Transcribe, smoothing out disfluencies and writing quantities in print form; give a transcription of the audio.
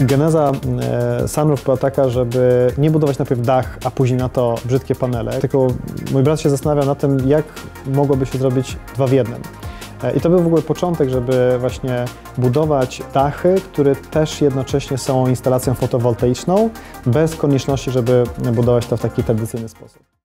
Geneza SunRoof była taka, żeby nie budować najpierw dach, a później na to brzydkie panele, tylko mój brat się zastanawia na tym, jak mogłoby się zrobić dwa w jednym. I to był w ogóle początek, żeby właśnie budować dachy, które też jednocześnie są instalacją fotowoltaiczną, bez konieczności, żeby budować to w taki tradycyjny sposób.